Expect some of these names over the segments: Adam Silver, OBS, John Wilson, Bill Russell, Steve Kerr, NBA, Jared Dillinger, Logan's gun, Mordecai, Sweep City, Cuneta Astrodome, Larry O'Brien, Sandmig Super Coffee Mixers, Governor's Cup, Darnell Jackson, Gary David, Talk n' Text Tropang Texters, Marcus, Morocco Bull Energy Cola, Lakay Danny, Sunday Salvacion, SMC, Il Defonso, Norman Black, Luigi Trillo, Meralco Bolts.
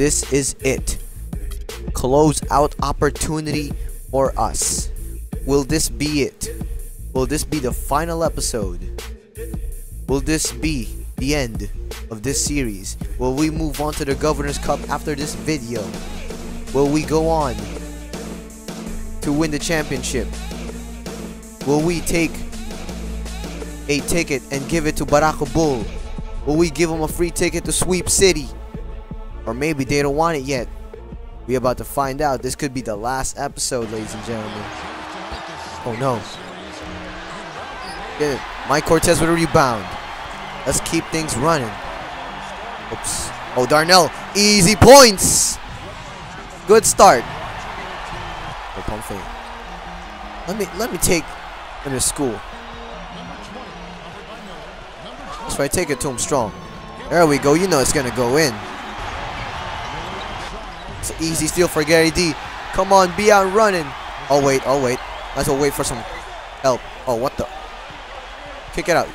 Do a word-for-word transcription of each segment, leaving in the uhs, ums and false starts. This is it. Close out opportunity for us. Will this be it? Will this be the final episode? Will this be the end of this series? Will we move on to the Governor's Cup after this video? Will we go on to win the championship? Will we take a ticket and give it to Barako Bull? Will we give him a free ticket to Sweep City? Or maybe they don't want it yet. We're about to find out. This could be the last episode, ladies and gentlemen. Oh no. Good. Mike Cortez with a rebound. Let's keep things running. Oops. Oh, Darnell. Easy points. Good start. Oh, pump fake. Let me let me take him to school. That's right. Take it to him strong. There we go. You know it's gonna go in. It's an easy steal for Gary D. Come on, be out running. Oh wait. Oh wait. Might as well wait for some help. Oh, what the. Kick it out.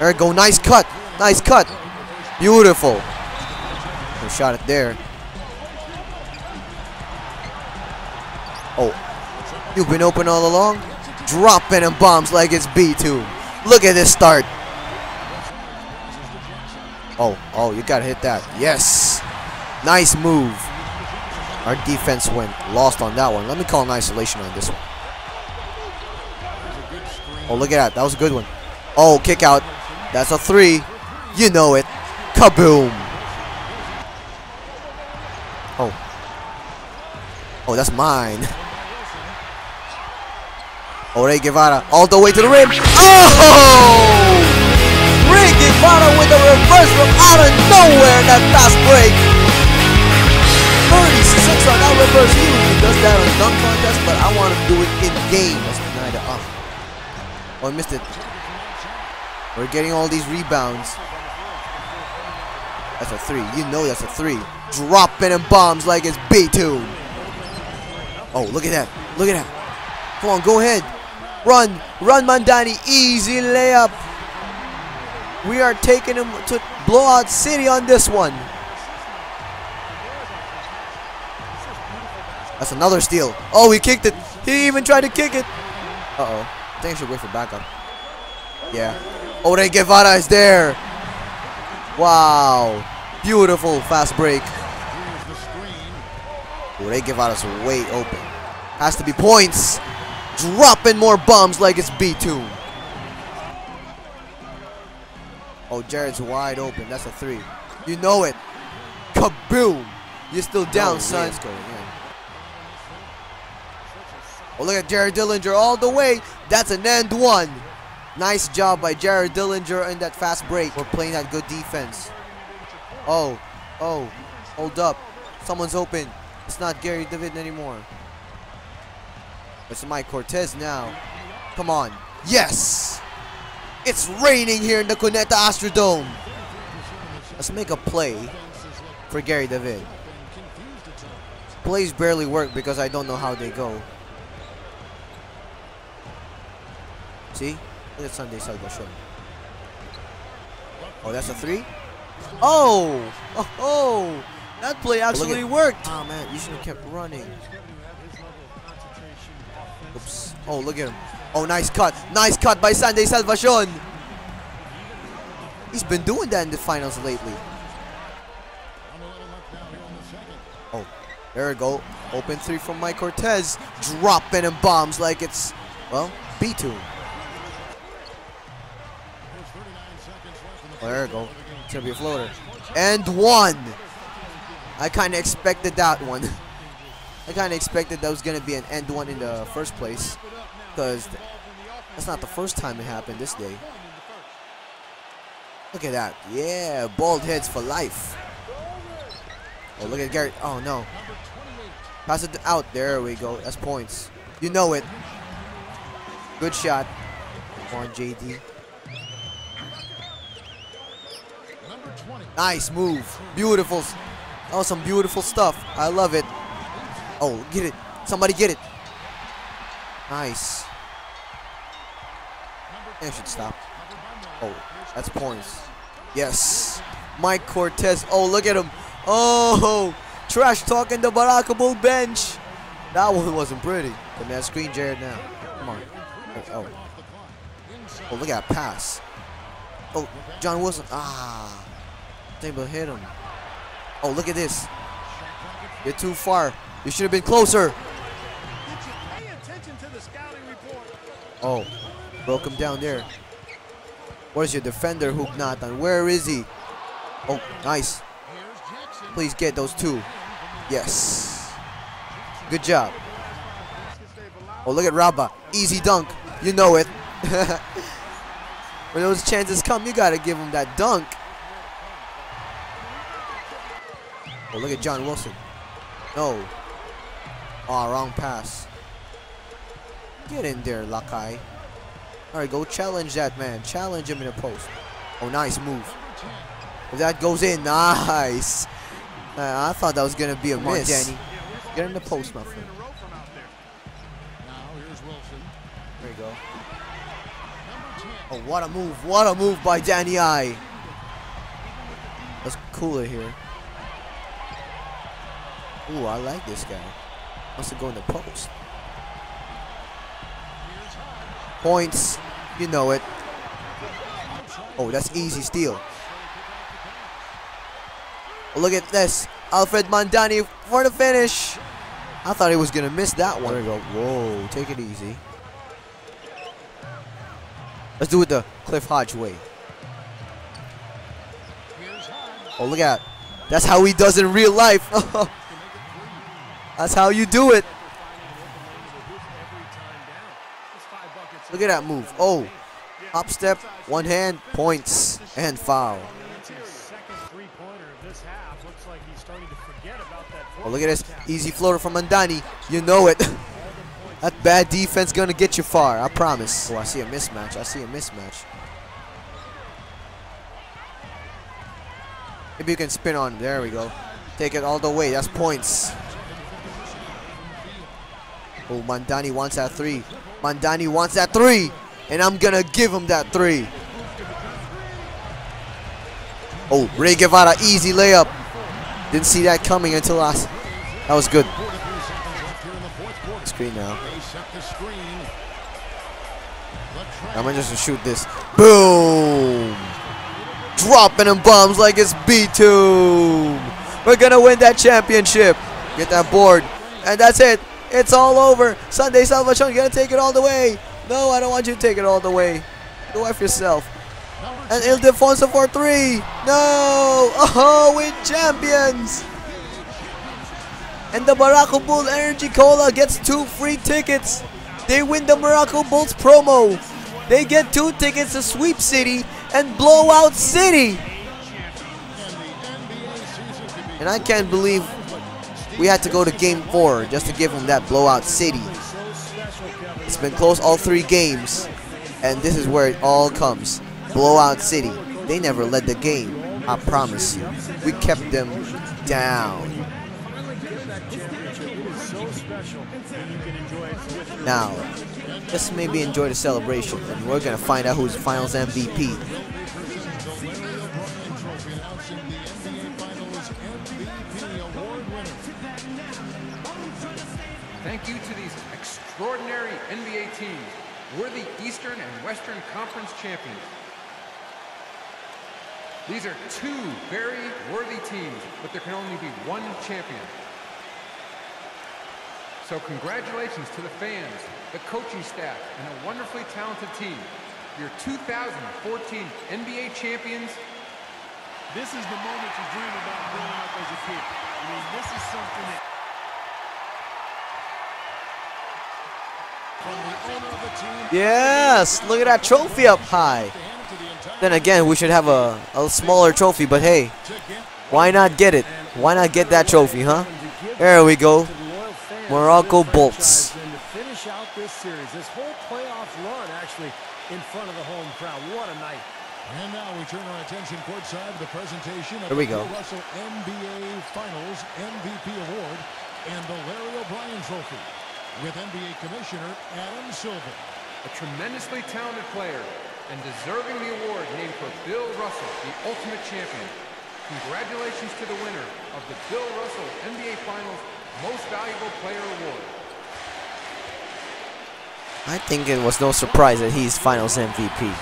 There we go. Nice cut. Nice cut. Beautiful. Good shot it there. Oh. You've been open all along. Dropping them bombs like it's B two. Look at this start. Oh. Oh, you got to hit that. Yes. Nice move. Our defense went lost on that one. Let me call an isolation on this one. Oh, look at that. That was a good one. Oh, kick out. That's a three. You know it. Kaboom. Oh. Oh, that's mine. Oh, Rey Guevarra all the way to the rim. Oh! Rey Guevarra with a reverse from out of nowhere. That fast break. thirty-six on that reverse. He usually does that on dunk contest, but I want to do it in game. That's neither up. Oh, I missed it. We're getting all these rebounds. That's a three. You know that's a three. Dropping them bombs like it's B two. Oh, look at that. Look at that. Come on, go ahead. Run. Run, Mandani. Easy layup. We are taking him to Blowout City on this one. That's another steal. Oh, he kicked it. He even tried to kick it. Uh-oh. I think I should wait for backup. Yeah. Oh, Rey Guevarra is there. Wow. Beautiful fast break. Oh, Rey Guevara's way open. Has to be points. Dropping more bombs like it's B two. Oh, Jared's wide open. That's a three. You know it. Kaboom. You're still down, oh, son. Oh, look at Jared Dillinger all the way. That's an end one. Nice job by Jared Dillinger in that fast break. We're playing that good defense. Oh, oh, hold up. Someone's open. It's not Gary David anymore. It's Mike Cortez now. Come on. Yes! It's raining here in the Cuneta Astrodome. Let's make a play for Gary David. Plays barely work because I don't know how they go. See? Look at Sunday Salvacion. Oh, that's a three? Oh! Oh! Oh. That play actually oh, worked! Oh man, you should have kept running. Oops. Oh, look at him. Oh, nice cut. Nice cut by Sunday Salvacion. He's been doing that in the finals lately. Oh, there we go. Open three from Mike Cortez. Dropping him bombs like it's, well, B two. Oh, there we go. It's going to be a floater. And one! I kind of expected that one. I kind of expected that was going to be an end one in the first place. Because that's not the first time it happened this day. Look at that. Yeah, bald heads for life. Oh, look at Garrett. Oh, no. Pass it out. There we go. That's points. You know it. Good shot. Come on, J D. Nice move. Beautiful. That was some beautiful stuff. I love it. Oh, get it. Somebody get it. Nice. I should stop. Oh, that's points. Yes. Mike Cortez. Oh, look at him. Oh, trash talking the Barako Bull bench. That one wasn't pretty. Give me that screen, Jared, now. Come on. Oh, oh. Oh, look at that pass. Oh, John Wilson. Ah. They will hit him. Oh, look at this. You're too far. You should have been closer. Oh, broke him down there. Where's your defender, Hugnatan? Where is he? Oh, nice. Please get those two. Yes. Good job. Oh, look at Rabah. Easy dunk. You know it. When those chances come, you got to give him that dunk. Oh, look at John Wilson. No. Oh, wrong pass. Get in there, Lakai. All right, go challenge that man. Challenge him in the post. Oh, nice move. If that goes in, nice. Uh, I thought that was going to be a miss. Danny. Get in the post, my friend. There you go. Oh, what a move. What a move by Danny I. That's cooler here. Ooh, I like this guy. Wants to go in the post. Points. You know it. Oh, that's easy steal. Oh, look at this. Alfred Mandani for the finish. I thought he was going to miss that one. There we go. Whoa, take it easy. Let's do it the Cliff Hodge way. Oh, look at that. That's how he does in real life. That's how you do it. Look at that move. Oh, up step, one hand, points, and foul. Oh, look at this. Easy floater from Mandani. You know it. That bad defense going to get you far, I promise. Oh, I see a mismatch. I see a mismatch. Maybe you can spin on him. There we go. Take it all the way. That's points. Oh, Mandani wants that three. Mandani wants that three. And I'm going to give him that three. Oh, Rey Guevarra, easy layup. Didn't see that coming until I... That was good. Screen now. I'm just going to shoot this. Boom. Dropping them bombs like it's B two. We're going to win that championship. Get that board. And that's it. It's all over. Sunday Salvacion, gonna take it all the way. No, I don't want you to take it all the way. Go F yourself. And Il Defonso for three. No. Oh, we're champions. And the Morocco Bull Energy Cola gets two free tickets. They win the Meralco Bolts promo. They get two tickets to Sweep City and Blowout City. And I can't believe we had to go to game four just to give them that Blowout City. It's been close all three games, and this is where it all comes. Blowout City. They never led the game, I promise you. We kept them down. Now, just maybe enjoy the celebration, and we're going to find out who's Finals M V P. Thank you to these extraordinary N B A teams. We're the Eastern and Western Conference champions. These are two very worthy teams, but there can only be one champion. So congratulations to the fans, the coaching staff, and a wonderfully talented team. Your two thousand fourteen N B A champions. This is the moment you dream about growing up as a kid. I mean, this is something that... Yes, look at that trophy up high. Then again, we should have a, a smaller trophy, but hey, why not get it? Why not get that trophy, huh? There we go. Morocco Bolts. Finish out this series, this whole playoff run actually in front of the home crowd. What a night. And now we turn our attention courtside to the presentation of the Bill Russell N B A Finals M V P Award and the Larry O'Brien Trophy, with N B A Commissioner Adam Silver. A tremendously talented player and deserving the award named for Bill Russell, the ultimate champion. Congratulations to the winner of the Bill Russell N B A Finals Most Valuable Player Award. I think it was no surprise that he's Finals M V P.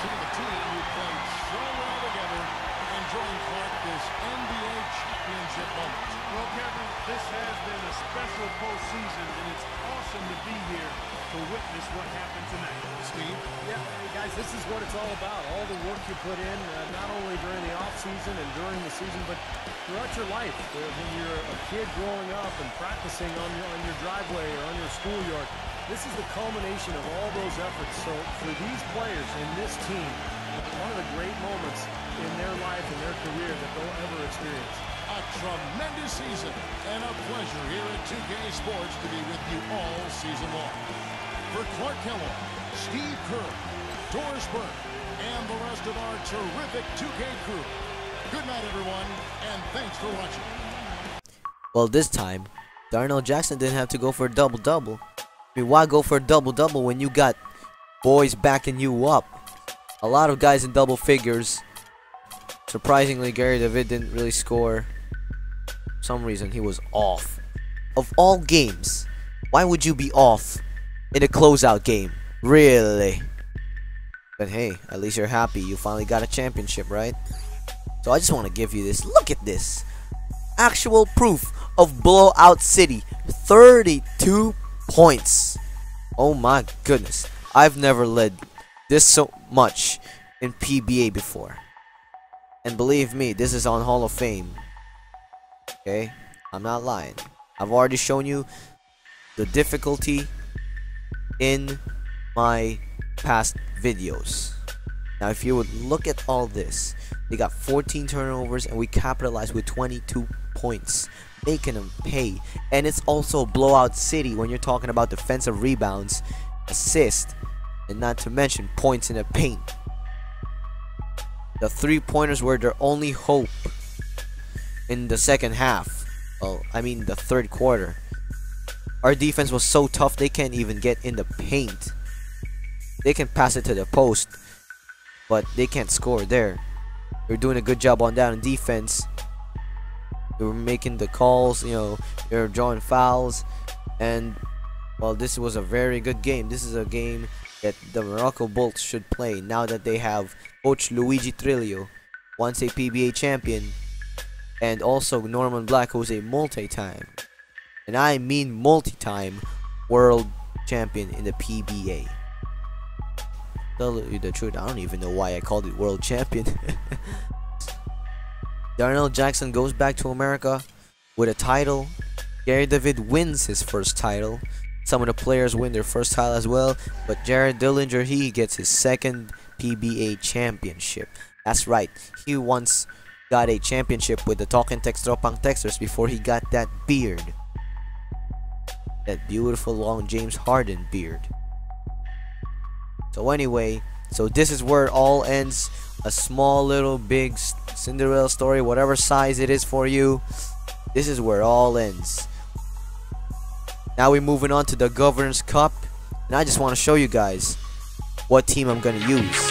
Steve Kerr, Doris Burke, and the rest of our terrific two K crew. Good night, everyone, and thanks for watching. Well, this time, Darnell Jackson didn't have to go for a double-double. I mean, why go for a double-double when you got boys backing you up? A lot of guys in double figures. Surprisingly, Gary David didn't really score. For some reason, he was off. Of all games, why would you be off in a closeout game? Really? But hey, at least you're happy. You finally got a championship, right? So I just want to give you this. Look at this. Actual proof of Blowout City. thirty-two points. Oh my goodness. I've never led this so much in P B A before. And believe me, this is on Hall of Fame. Okay? I'm not lying. I've already shown you the difficulty in my past videos. Now if you would look at all this, they got fourteen turnovers and we capitalized with twenty-two points, making them pay. And it's also Blowout City when you're talking about defensive rebounds, assist, and not to mention points in the paint. The three-pointers were their only hope in the second half. Well, I mean the third quarter. Our defense was so tough they can't even get in the paint. They can pass it to the post, but they can't score there. They were doing a good job on down in defense. They were making the calls, you know, they were drawing fouls. And, well, this was a very good game. This is a game that the Morocco Bolts should play now that they have Coach Luigi Trillo, once a P B A champion, and also Norman Black, who's a multi-time, and I mean multi-time, world champion in the P B A. Tell you the truth, I don't even know why I called it world champion. Darnell Jackson goes back to America with a title. Gary David wins his first title. Some of the players win their first title as well. But Jared Dillinger, he gets his second P B A championship. That's right. He once got a championship with the Talk n' Text Tropang Texters before he got that beard. That beautiful long James Harden beard. So anyway, so this is where it all ends. A small little big Cinderella story, whatever size it is for you. This is where it all ends. Now we're moving on to the Governor's Cup. And I just want to show you guys what team I'm going to use.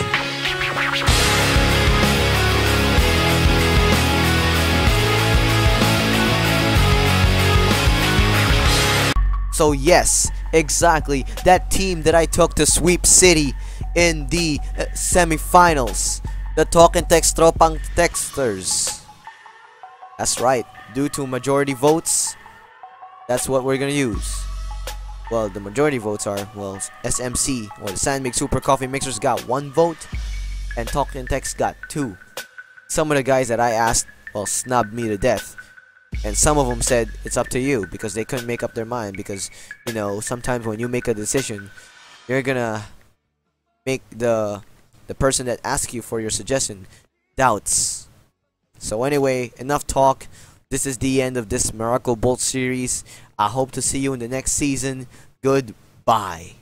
So yes, exactly, that team that I took to Sweep City in the uh, semifinals, the Talk n' Text Tropang Texters. That's right, due to majority votes, that's what we're gonna use. Well, the majority votes are, well, S M C, or the Sandmig Super Coffee Mixers got one vote, and Talk n' Text got two. Some of the guys that I asked, well, snubbed me to death. And some of them said it's up to you because they couldn't make up their mind, because you know sometimes when you make a decision you're gonna make the the person that asks you for your suggestion doubts. So anyway, enough talk. This is the end of this Meralco Bolts series. I hope to see you in the next season. Goodbye.